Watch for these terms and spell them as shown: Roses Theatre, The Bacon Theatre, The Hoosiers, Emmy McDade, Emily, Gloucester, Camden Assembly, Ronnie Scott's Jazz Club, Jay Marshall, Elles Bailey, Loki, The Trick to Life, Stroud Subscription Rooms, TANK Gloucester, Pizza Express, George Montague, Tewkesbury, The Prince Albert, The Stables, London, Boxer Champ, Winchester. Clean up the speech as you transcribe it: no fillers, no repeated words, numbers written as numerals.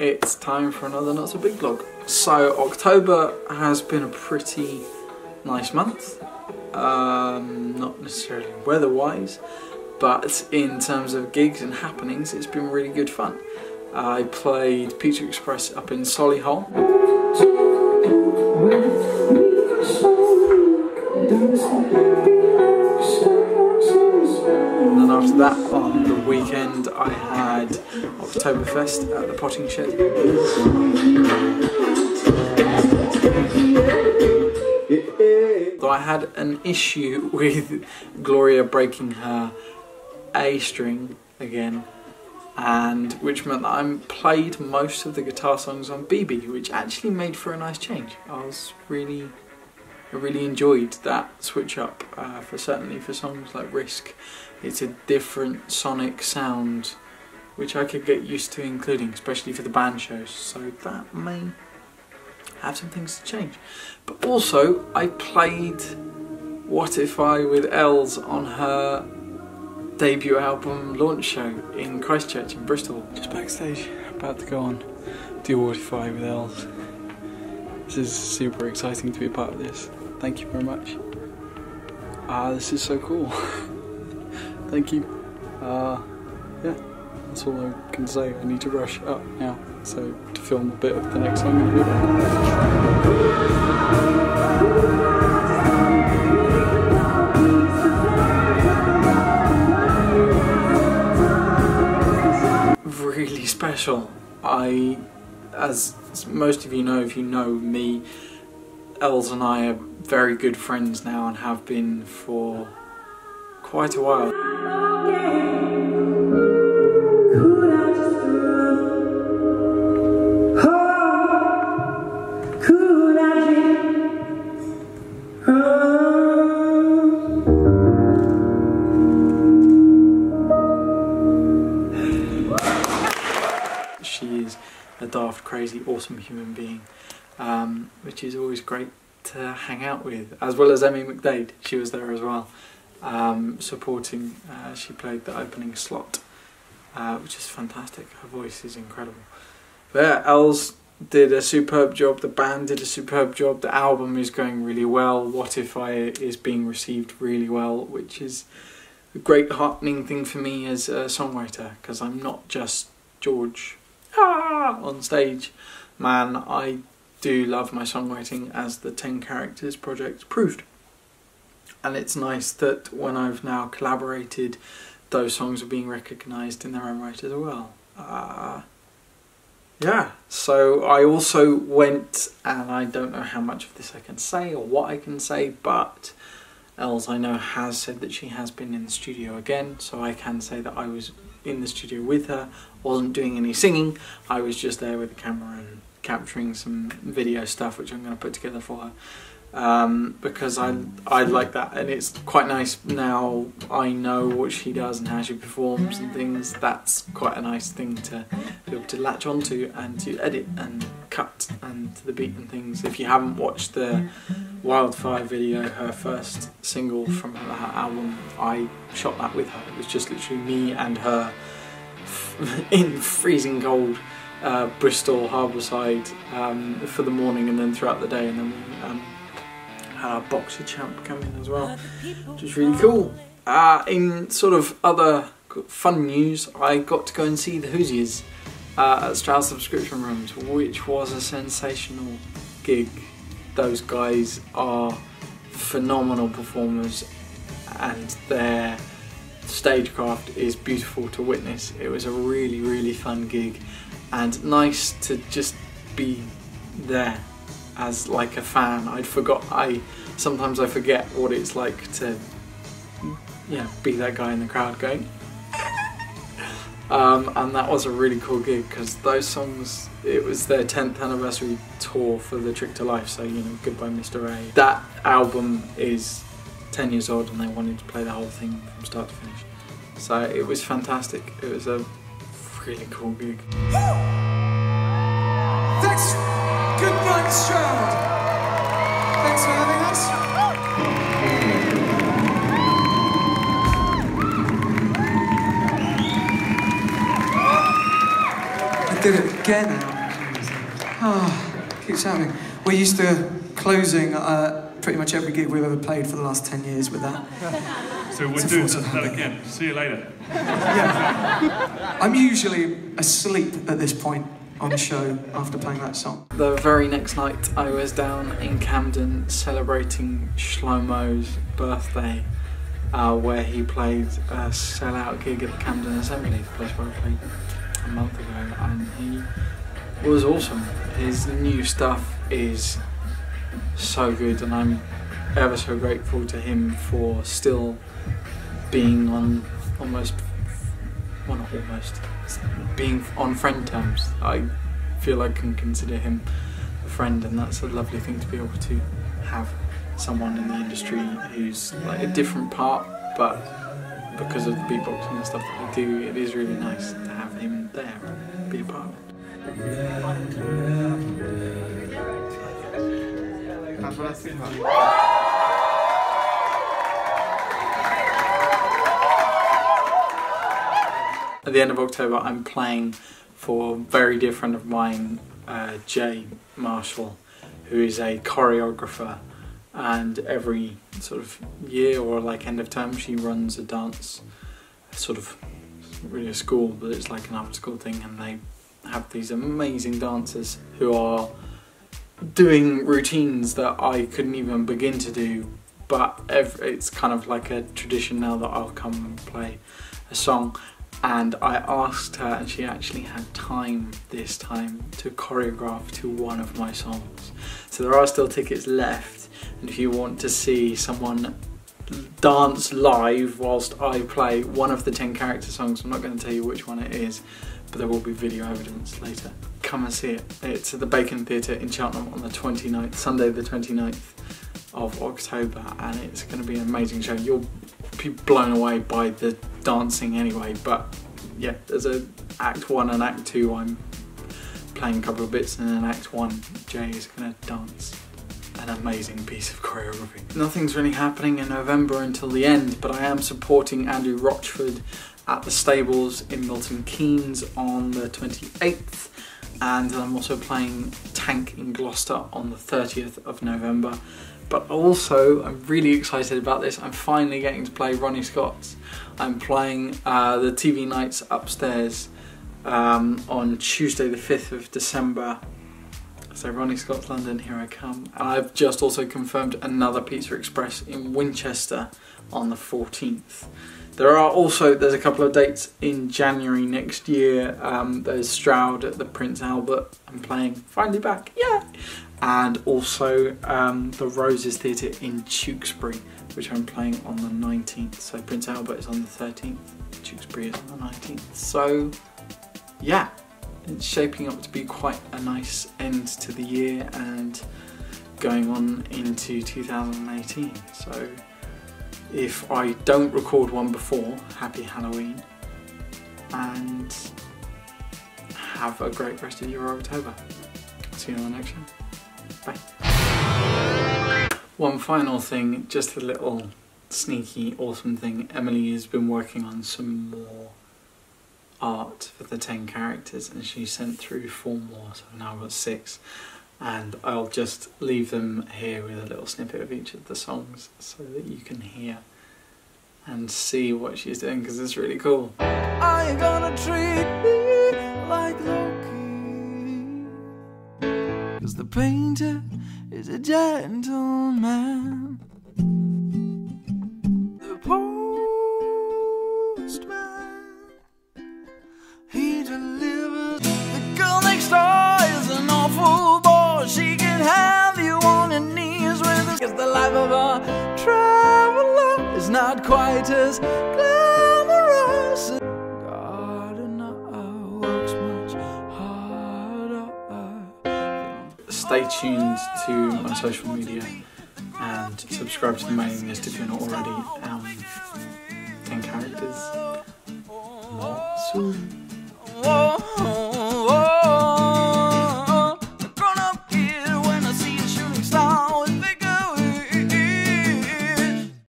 It's time for another Not So Big vlog. So October has been a pretty nice month, not necessarily weather-wise, but in terms of gigs and happenings, it's been really good fun. I played Pizza Express up in Solihull. And then after that, on the weekend, I had Oktoberfest at the Potting Shed. Though I had an issue with Gloria breaking her A string again, and which meant that I played most of the guitar songs on BB, which actually made for a nice change. I really enjoyed that switch up, certainly for songs like Risk. It's a different sonic sound which I could get used to including, especially for the band shows, so that may have some things to change. But also I played What If I with Elles on her debut album launch show in Christchurch in Bristol. Just backstage, about to go on, do What If I with Elles. This is super exciting to be a part of this. Thank you very much. This is so cool. Thank you. Yeah, that's all I can say. I need to rush up now, so to film a bit of the next song I'm gonna do. Really special. As most of you know, if you know me, Elles and I are very good friends now and have been for quite a while. Crazy, awesome human being, which is always great to hang out with, as well as Emmy McDade. She was there as well, supporting. She played the opening slot, which is fantastic. Her voice is incredible. But yeah, Elles did a superb job, the band did a superb job, the album is going really well, What If I is being received really well, which is a great heartening thing for me as a songwriter, because I'm not just George on stage, man. I do love my songwriting, as the 10 Characters project proved, and it's nice that when I've now collaborated, those songs are being recognised in their own right as well. Yeah, so I also went, and I don't know how much of this I can say or what I can say, but Elles, I know, has said that she has been in the studio again, so I can say that I was in the studio with her. Wasn't doing any singing, I was just there with the camera and capturing some video stuff which I'm going to put together for her, because I like that, and it's quite nice now I know what she does and how she performs and things. That's quite a nice thing to be able to latch onto and to edit and cut and to the beat and things. If you haven't watched the Wildfire video, her first single from her album, I shot that with her. It was just literally me and her in freezing cold Bristol harbourside for the morning, and then throughout the day, and then we had our Boxer Champ come in as well, which is really cool. In sort of other fun news, I got to go and see The Hoosiers at Stroud Subscription Rooms, which was a sensational gig. Those guys are phenomenal performers, and their stagecraft is beautiful to witness. It was a really, really fun gig, and nice to just be there as like a fan. Sometimes I forget what it's like to, yeah, be that guy in the crowd going. And that was a really cool gig, because those songs, it was their 10th anniversary tour for The Trick to Life, so, you know, Goodbye Mr. A. That album is 10 years old, and they wanted to play the whole thing from start to finish. So it was fantastic. It was a really cool gig. Thanks. Good night, Stroud. Thanks for having us. did it again. Oh, keeps happening. We're used to closing pretty much every gig we've ever played for the last 10 years with that. Yeah. So we're doing that again. See you later. Yeah. I'm usually asleep at this point on the show after playing that song. The very next night I was down in Camden celebrating Shlomo's birthday, where he played a sellout gig at the Camden Assembly, the place where I played a month ago, and he was awesome. His new stuff is so good, and I'm ever so grateful to him for still being on almost, well, not almost, being on friend terms. I feel I can consider him a friend, and that's a lovely thing to be able to have someone in the industry who's like a different part, but because of the beatboxing and stuff that I do, it is really nice to have him there and be a part of it. That's what I think about. At the end of October, I'm playing for a very dear friend of mine, Jay Marshall, who is a choreographer, and every sort of year or like end of term, she runs a dance, sort of, really a school, but it's like an after school thing, and they have these amazing dancers who are doing routines that I couldn't even begin to do, but it's kind of like a tradition now that I'll come and play a song. And I asked her, and she actually had time this time to choreograph to one of my songs. So there are still tickets left, and if you want to see someone dance live whilst I play one of the 10 character songs, I'm not going to tell you which one it is, but there will be video evidence later. Come and see it. It's at the Bacon Theatre in Cheltenham on the 29th, Sunday the 29th of October, and it's going to be an amazing show. You'll be blown away by the dancing anyway, but yeah, there's a Act 1 and Act 2, I'm playing a couple of bits, and in Act 1, Jay is going to dance an amazing piece of choreography. Nothing's really happening in November until the end, but I am supporting Andrew Roachford at The Stables in Milton Keynes on the 28th, and I'm also playing TANK in Gloucester on the 30th of November. But also, I'm really excited about this, I'm finally getting to play Ronnie Scott's. I'm playing the TV nights upstairs on Tuesday the 5th of December. So Ronnie Scott's London, here I come. And I've just also confirmed another Pizza Express in Winchester on the 14th. There's a couple of dates in January next year. There's Stroud at the Prince Albert, I'm playing finally back, yeah! And also the Roses Theatre in Tewkesbury, which I'm playing on the 19th. So Prince Albert is on the 13th, Tewkesbury is on the 19th. So yeah, it's shaping up to be quite a nice end to the year and going on into 2018. So if I don't record one before, happy Halloween, and have a great rest of your October. See you on the next show. Bye. One final thing, just a little sneaky awesome thing. Emily has been working on some more art for the 10 characters, and she sent through 4 more, so I've now got 6. And I'll just leave them here with a little snippet of each of the songs so that you can hear and see what she's doing, because it's really cool. Are you gonna treat me like Loki? 'Cause the painter is a gentleman. The postman, he delivers. The girl next door is an awful boy. She can have you on her knees with us. 'Cause the life of a traveller is not quite as glamorous. Stay tuned to my social media and subscribe to the mailing list if you're not already. 10 characters. More soon.